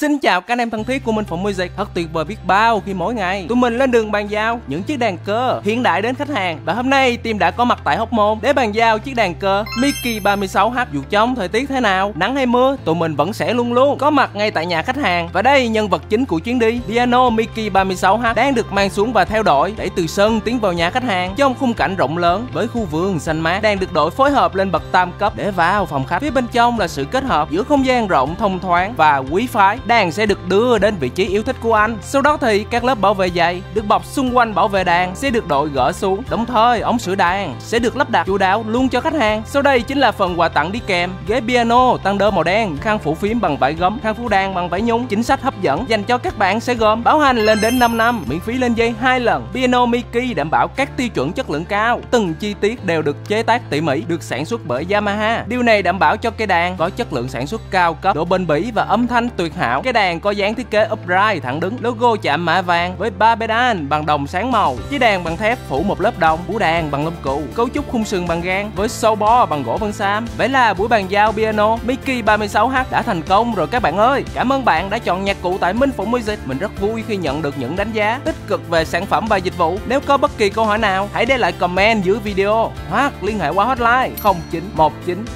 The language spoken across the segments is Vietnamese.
Xin chào các anh em thân thiết của Minh Phụng Music. Thật tuyệt vời biết bao khi mỗi ngày tụi mình lên đường bàn giao những chiếc đàn cơ hiện đại đến khách hàng. Và hôm nay team đã có mặt tại Hóc Môn để bàn giao chiếc đàn cơ Miki 36H. Dù trong thời tiết thế nào, nắng hay mưa, tụi mình vẫn sẽ luôn luôn có mặt ngay tại nhà khách hàng. Và đây, nhân vật chính của chuyến đi, piano Miki 36H đang được mang xuống và theo đội để từ sân tiến vào nhà khách hàng trong khung cảnh rộng lớn với khu vườn xanh mát. Đang được đội phối hợp lên bậc tam cấp để vào phòng khách. Phía bên trong là sự kết hợp giữa không gian rộng, thông thoáng và quý phái. Đàn sẽ được đưa đến vị trí yêu thích của anh. Sau đó thì các lớp bảo vệ dày được bọc xung quanh bảo vệ đàn sẽ được đội gỡ xuống. Đồng thời ống sưởi đàn sẽ được lắp đặt chu đáo luôn cho khách hàng. Sau đây chính là phần quà tặng đi kèm: ghế piano Thunder màu đen, khăn phủ phím bằng vải gấm, khăn phủ đàn bằng vải nhung. Chính sách hấp dẫn dành cho các bạn sẽ gồm bảo hành lên đến 5 năm, miễn phí lên dây 2 lần. Piano Miki đảm bảo các tiêu chuẩn chất lượng cao, từng chi tiết đều được chế tác tỉ mỉ, được sản xuất bởi Yamaha. Điều này đảm bảo cho cây đàn có chất lượng sản xuất cao cấp, độ bền bỉ và âm thanh tuyệt hảo. Cái đàn có dáng thiết kế upright thẳng đứng, logo chạm mã vàng với 3 pedal bằng đồng sáng màu, chiếc đàn bằng thép phủ một lớp đồng, bú đàn bằng lông cụ, cấu trúc khung sườn bằng gang với sâu bo bằng gỗ vân sam. Vậy là buổi bàn giao piano Miki 36H đã thành công rồi các bạn ơi. Cảm ơn bạn đã chọn nhạc cụ tại Minh Phụng Music. Mình rất vui khi nhận được những đánh giá tích cực về sản phẩm và dịch vụ. Nếu có bất kỳ câu hỏi nào, hãy để lại comment dưới video hoặc liên hệ qua hotline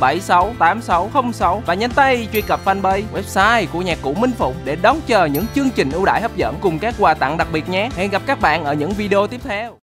0919768606 và nhanh tay truy cập fanpage, website của nhạc cụ Minh Phụng để đón chờ những chương trình ưu đãi hấp dẫn cùng các quà tặng đặc biệt nhé. Hẹn gặp các bạn ở những video tiếp theo.